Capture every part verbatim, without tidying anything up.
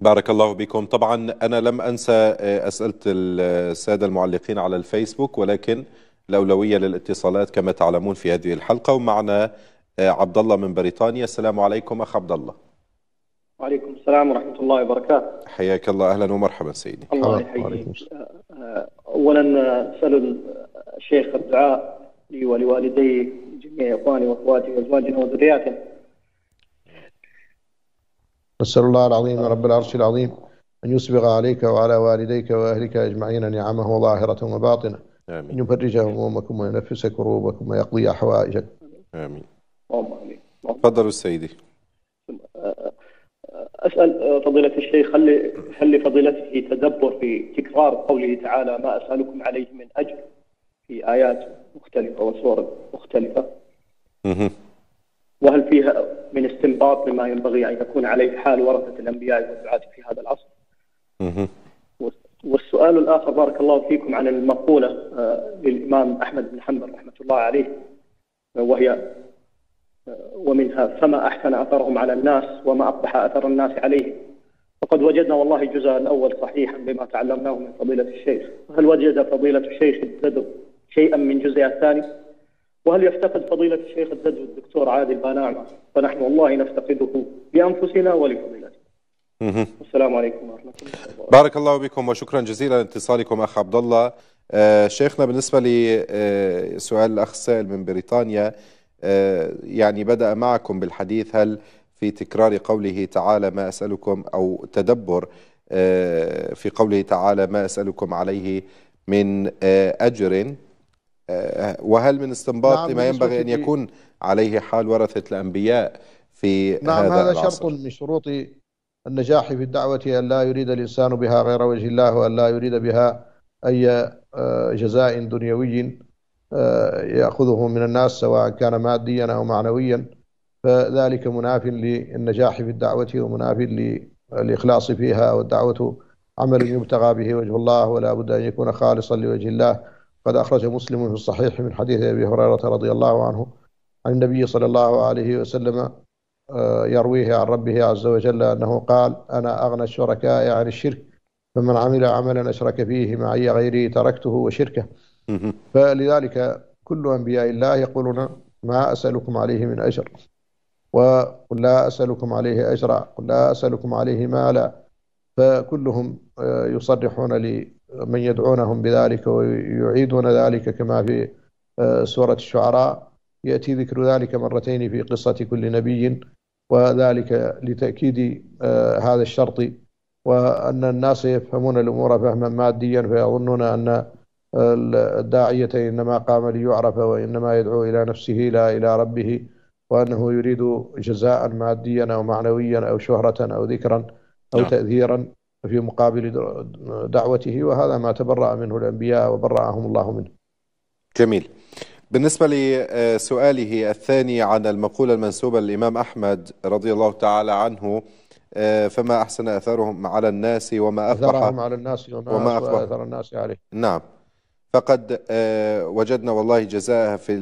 بارك الله بكم. طبعا أنا لم أنسى أسئلة السادة المعلقين على الفيسبوك، ولكن الأولوية للاتصالات كما تعلمون في هذه الحلقة. ومعنا عبد الله من بريطانيا. السلام عليكم أخ عبد الله. وعليكم السلام ورحمة الله وبركاته. حياك الله، أهلا ومرحبا سيدي. الله يحييك. أولا أسأل الشيخ الدعاء لي ولوالدي جميع إخواني وأخواتي وأزواجنا وذرياتنا. نسأل الله العظيم رب العرش العظيم أن يسبغ عليك وعلى والديك وأهلك أجمعين نعمه ظاهرة وباطنة. آمين. أن يفرج همومكم وينفس كروبكم ويقضي حوائجكم. آمين. آمين. تفضلوا سيدي. أسأل فضيلة الشيخ خلي خلي فضيلته تدبر في تكرار قوله تعالى ما أسألكم عليه من أجر في آيات مختلفة وصور مختلفة. اها. وهل فيها من استنباط لما ينبغي أن يكون عليه حال ورثة الأنبياء والدعاة في هذا العصر؟ اها. والسؤال الآخر بارك الله فيكم عن المقولة للإمام أحمد بن حنبل رحمة الله عليه، وهي ومنها فما أحسن أثرهم على الناس وما أقبح أثر الناس عليه. فقد وجدنا والله الجزء الأول صحيحا بما تعلمناه من فضيلة الشيخ. هل وجد فضيلة الشيخ الددو شيئا من جزء الثاني؟ وهل يفتقد فضيلة الشيخ الددو الدكتور عادل بناعمة؟ فنحن والله نفتقده لأنفسنا ولفضيلته. والسلام عليكم ورحمة الله. بارك الله بكم وشكرا جزيلا لاتصالكم أخ عبد الله. آه شيخنا بالنسبة لسؤال الأخ سائل من بريطانيا، يعني بدأ معكم بالحديث هل في تكرار قوله تعالى ما أسألكم أو تدبر في قوله تعالى ما أسألكم عليه من أجر، وهل من استنباط نعم لما ينبغي أن يكون عليه حال ورثة الأنبياء في نعم هذا, هذا العصر؟ شرط من شروط النجاح في الدعوة أن لا يريد الإنسان بها غير وجه الله، وأن لا يريد بها أي جزاء دنيوي يأخذه من الناس سواء كان ماديا أو معنويا، فذلك مناف للنجاح في الدعوة ومناف للإخلاص فيها. والدعوة عمل يبتغى به وجه الله، ولا بد أن يكون خالصا لوجه الله. قد أخرج مسلم في الصحيح من حديث أبي هريرة رضي الله عنه عن النبي صلى الله عليه وسلم يرويه عن ربه عز وجل أنه قال أنا أغنى الشركاء عن الشرك، فمن عمل عملا أشرك فيه معي غيري تركته وشركه. فلذلك كل أنبياء الله يقولون ما أسألكم عليه من أجر، وقل لا أسألكم عليه أجرا، قل لا أسألكم عليه مالا. فكلهم يصرحون لمن يدعونهم بذلك ويعيدون ذلك، كما في سورة الشعراء يأتي ذكر ذلك مرتين في قصة كل نبي، وذلك لتأكيد هذا الشرط، وأن الناس يفهمون الأمور فهما ماديا فيظنون أن الداعية إنما قام ليعرف وإنما يدعو إلى نفسه لا إلى ربه، وأنه يريد جزاء ماديا أو معنويا أو شهرة أو ذكرا أو تأثيرا في مقابل دعوته، وهذا ما تبرأ منه الأنبياء وبرأهم الله منه. جميل. بالنسبة لسؤاله الثاني عن المقولة المنسوبة للإمام أحمد رضي الله تعالى عنه فما أحسن أثرهم على الناس وما أثرهم على الناس وما أثر أثر الناس عليه، نعم، فقد وجدنا والله جزاءها في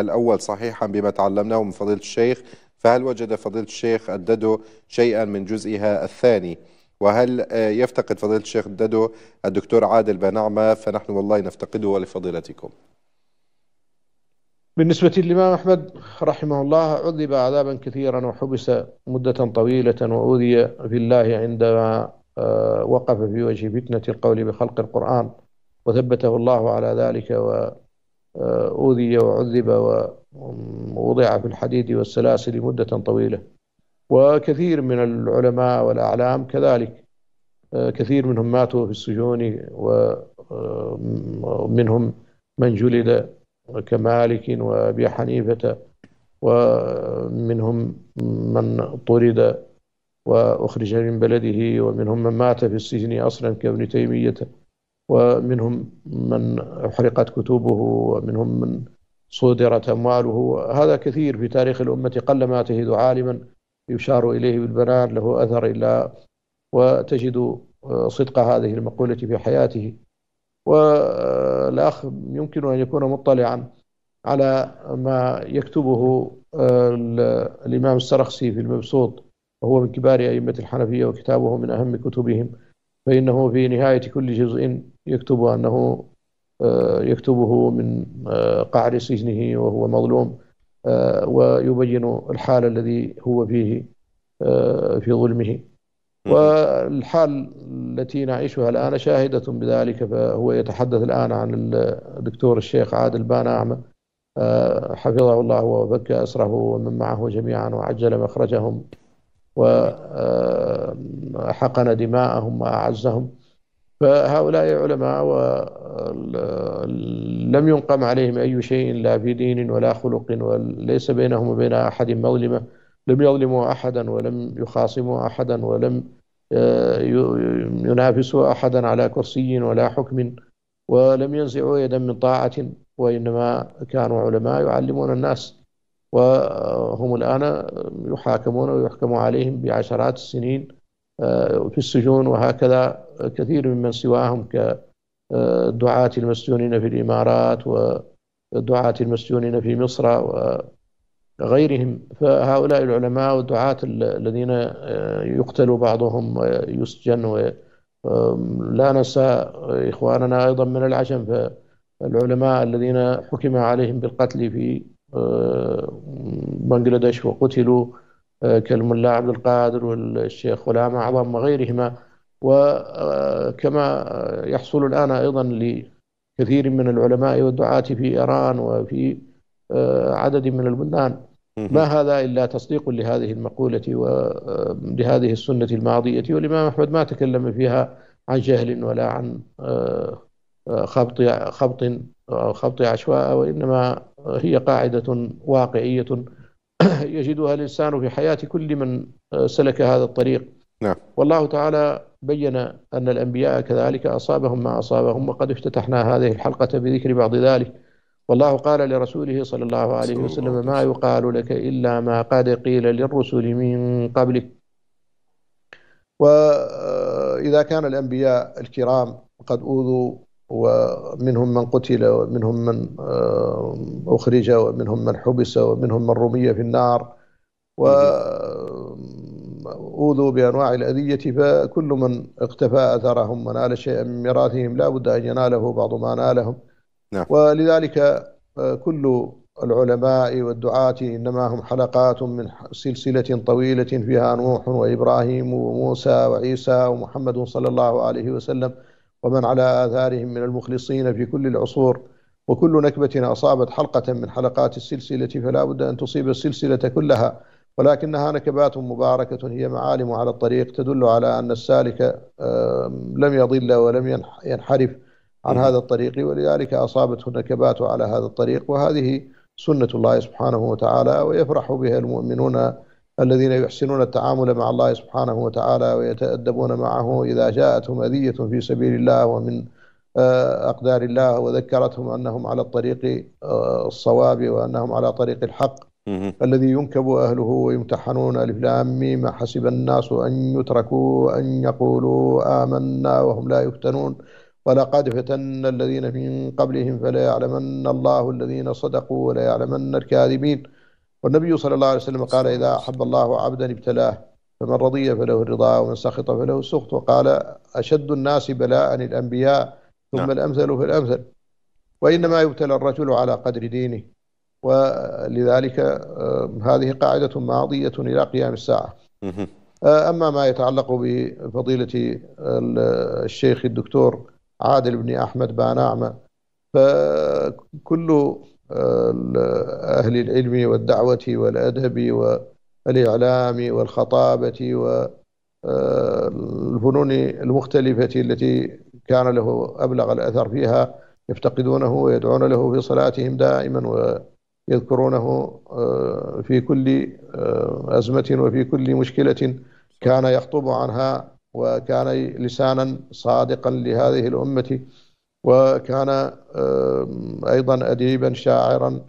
الأول صحيحا بما تعلمناه من فضيلة الشيخ. فهل وجد فضيلة الشيخ الددو شيئا من جزئها الثاني؟ وهل يفتقد فضيلة الشيخ الددو الدكتور عادل بناعمة؟ فنحن والله نفتقده ولفضيلتكم. بالنسبة للإمام أحمد رحمه الله عذب عذابا كثيرا وحبس مدة طويلة وأوذي في الله عندما وقف في وجه فتنة القول بخلق القرآن، وثبته الله على ذلك، وأوذي وعذب ووضع في الحديد والسلاسل مدة طويلة. وكثير من العلماء والأعلام كذلك، كثير منهم ماتوا في السجون، ومنهم من جلد كمالك وأبي حنيفة، ومنهم من طرد وأخرج من بلده، ومنهم من مات في السجن أصلا كابن تيمية، ومنهم من أحرقت كتبه، ومنهم من صدرت أمواله. هذا كثير في تاريخ الأمة، قلما تجد عالما يشار إليه بالبنان له أثر إلا وتجد صدق هذه المقولة في حياته. والأخ يمكن أن يكون مطلعا على ما يكتبه الإمام السرخسي في المبسوط وهو من كبار أئمة الحنفية وكتابه من أهم كتبهم، فإنه في نهاية كل جزء يكتب أنه يكتبه من قعر سجنه وهو مظلوم، ويبين الحال الذي هو فيه في ظلمه. والحال التي نعيشها الآن شاهدة بذلك، فهو يتحدث الآن عن الدكتور الشيخ عادل بناعمة حفظه الله وفك أسره ومن معه جميعا وعجل مخرجهم وحقن دماءهم وأعزهم. فهؤلاء علماء ولم ينقم عليهم أي شيء لا في دين ولا خلق، وليس بينهم وبين أحد مظلمة، لم يظلموا أحدا ولم يخاصموا أحدا ولم ينافسوا أحدا على كرسي ولا حكم، ولم ينزعوا يدا من طاعة، وإنما كانوا علماء يعلمون الناس. وهم الآن يحاكمون ويحكم عليهم بعشرات السنين في السجون، وهكذا كثير ممن سواهم كالدعاة المسجونين في الإمارات والدعاة المسجونين في مصر وغيرهم. فهؤلاء العلماء والدعاة الذين يقتل بعضهم ويسجن، لا ننسى إخواننا أيضا من العجم، فالعلماء الذين حكم عليهم بالقتل في بنغلاديش وقتلوا كالملا عبد القادر والشيخ غلام أعظم وغيرهما. وكما يحصل الآن أيضا لكثير من العلماء والدعاة في إيران وفي عدد من البلدان. ما هذا إلا تصديق لهذه المقولة ولهذه السنة الماضية. والإمام أحمد ما تكلم فيها عن جهل ولا عن خبط خبط خبط عشواء، وإنما هي قاعدة واقعية يجدها الإنسان في حياة كل من سلك هذا الطريق. نعم. والله تعالى بين أن الأنبياء كذلك أصابهم ما أصابهم، وقد افتتحنا هذه الحلقة بذكر بعض ذلك. والله قال لرسوله صلى الله عليه وسلم: ما يقال لك إلا ما قد قيل للرسل من قبلك. وإذا كان الأنبياء الكرام قد أوذوا، ومنهم من قتل ومنهم من أخرج ومنهم من حبس ومنهم من رمي في النار وأوذوا بأنواع الأذية، فكل من اقتفى أثرهم ونال شيئا من ميراثهم لا بد أن يناله بعض ما نالهم. نعم. ولذلك كل العلماء والدعاة إنما هم حلقات من سلسلة طويلة فيها نوح وإبراهيم وموسى وعيسى ومحمد صلى الله عليه وسلم ومن على آثارهم من المخلصين في كل العصور. وكل نكبة أصابت حلقة من حلقات السلسلة فلا بد أن تصيب السلسلة كلها، ولكنها نكبات مباركة هي معالم على الطريق تدل على أن السالك لم يضل ولم ينحرف عن هذا الطريق، ولذلك أصابته النكبات على هذا الطريق. وهذه سنة الله سبحانه وتعالى، ويفرح بها المؤمنون الذين يحسنون التعامل مع الله سبحانه وتعالى ويتأدبون معه إذا جاءتهم أذية في سبيل الله ومن أقدار الله وذكرتهم أنهم على الطريق الصواب وأنهم على طريق الحق الذي ينكب أهله ويمتحنون. ألف لام ميم: حسب الناس أن يتركوا أن يقولوا آمنا وهم لا يفتنون ولقد فتنا الذين من قبلهم فليعلمن الله الذين صدقوا وليعلمن الكاذبين. والنبي صلى الله عليه وسلم قال: إذا أحب الله عبدا ابتلاه، فمن رضي فله الرضا ومن سخط فله السخط. وقال: أشد الناس بلاء الأنبياء ثم نعم. الأمثل فالأمثل، وإنما يبتلى الرجل على قدر دينه. ولذلك هذه قاعدة ماضية إلى قيام الساعة. أما ما يتعلق بفضيلة الشيخ الدكتور عادل بن أحمد بناعمة، فكل أهل العلم والدعوة والأدب والإعلام والخطابة والفنون المختلفة التي كان له أبلغ الأثر فيها يفتقدونه ويدعون له في صلاتهم دائما، ويذكرونه في كل أزمة وفي كل مشكلة كان يخطب عنها، وكان لسانا صادقا لهذه الأمة، وكان أيضا أديبا شاعرا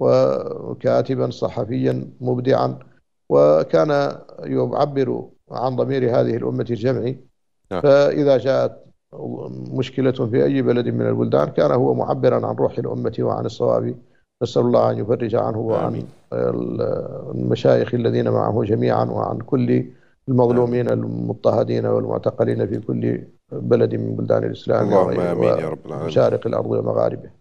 وكاتبا صحفيا مبدعا، وكان يعبر عن ضمير هذه الأمة الجمعي. فإذا جاءت مشكلة في أي بلد من البلدان كان هو معبرا عن روح الأمة وعن الصواب نسأل الله أن يفرج عنه وعن المشايخ الذين معه جميعا وعن كل المظلومين المضطهدين والمعتقلين في كل بلد من بلدان الإسلام اللهم آمين يا رب العالمين، ومشارق الأرض ومغاربه.